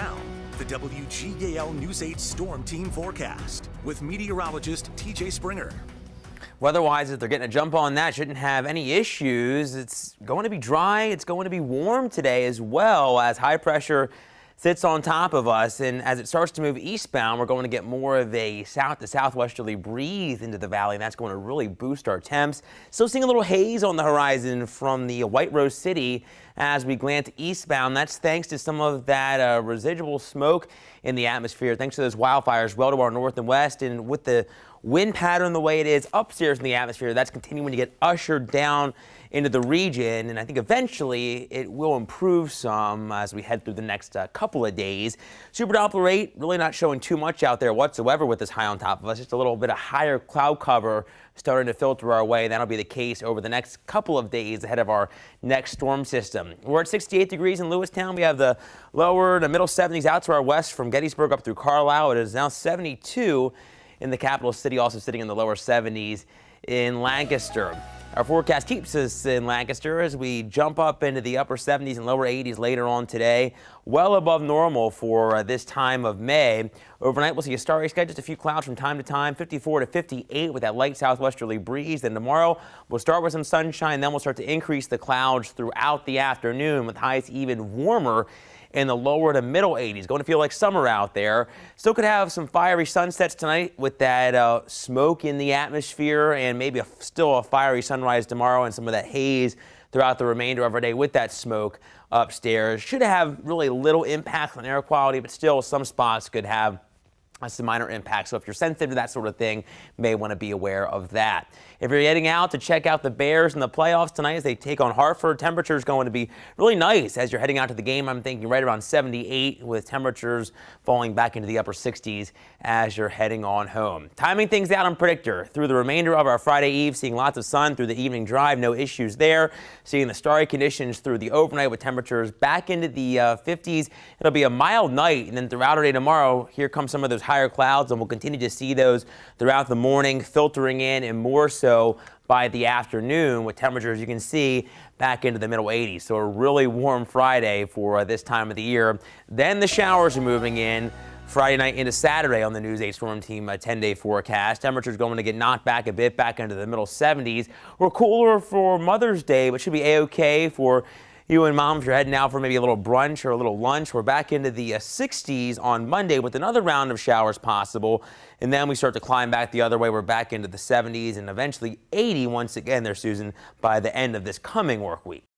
Now, the WGAL News 8 Storm Team Forecast with meteorologist TJ Springer. Weather-wise, if they're getting a jump on that, shouldn't have any issues. It's going to be dry. It's going to be warm today as well, as high pressure sits on top of us, and as it starts to move eastbound, we're going to get more of a south to southwesterly breeze into the valley, and that's going to really boost our temps. Still seeing a little haze on the horizon from the White Rose City as we glance eastbound. That's thanks to some of that residual smoke in the atmosphere, thanks to those wildfires well to our north and west, and with the wind pattern the way it is upstairs in the atmosphere, that's continuing to get ushered down into the region, and I think eventually it will improve some as we head through the next couple of days. Super Doppler 8 really not showing too much out there whatsoever with this high on top of us, just a little bit of higher cloud cover starting to filter our way. That'll be the case over the next couple of days ahead of our next storm system. We're at 68 degrees in Lewistown. We have the lower to middle 70s out to our west from Gettysburg up through Carlisle. It is now 72 in the capital city, also sitting in the lower 70s in Lancaster. Our forecast keeps us in Lancaster as we jump up into the upper 70s and lower 80s later on today, well above normal for this time of May. Overnight, we'll see a starry sky, just a few clouds from time to time, 54 to 58 with that light southwesterly breeze. Then tomorrow, we'll start with some sunshine, then we'll start to increase the clouds throughout the afternoon, with highs even warmer in the lower to middle 80s. Going to feel like summer out there. Still could have some fiery sunsets tonight with that smoke in the atmosphere, and maybe still a fiery sunrise tomorrow, and some of that haze throughout the remainder of our day with that smoke upstairs. Should have really little impact on air quality, but still some spots could have some minor impact. So if you're sensitive to that sort of thing, you may want to be aware of that. If you're heading out to check out the Bears in the playoffs tonight as they take on Hartford, temperatures going to be really nice as you're heading out to the game. I'm thinking right around 78 with temperatures falling back into the upper 60s as you're heading on home. Timing things out on Predictor through the remainder of our Friday eve, seeing lots of sun through the evening drive, no issues there. Seeing the starry conditions through the overnight with temperatures back into the 50s. It'll be a mild night, and then throughout our day tomorrow, here comes some of those higher clouds, and we'll continue to see those throughout the morning filtering in, and more so by the afternoon with temperatures you can see back into the middle 80s. So a really warm Friday for this time of the year. Then the showers are moving in Friday night into Saturday on the News 8 Storm Team 10-day forecast. Temperatures going to get knocked back a bit, back into the middle 70s. We're cooler for Mother's Day, but should be a-okay for you and moms. You're heading out for maybe a little brunch or a little lunch. We're back into the 60s on Monday with another round of showers possible, and then we start to climb back the other way. We're back into the 70s and eventually 80 once again there, Susan, by the end of this coming work week.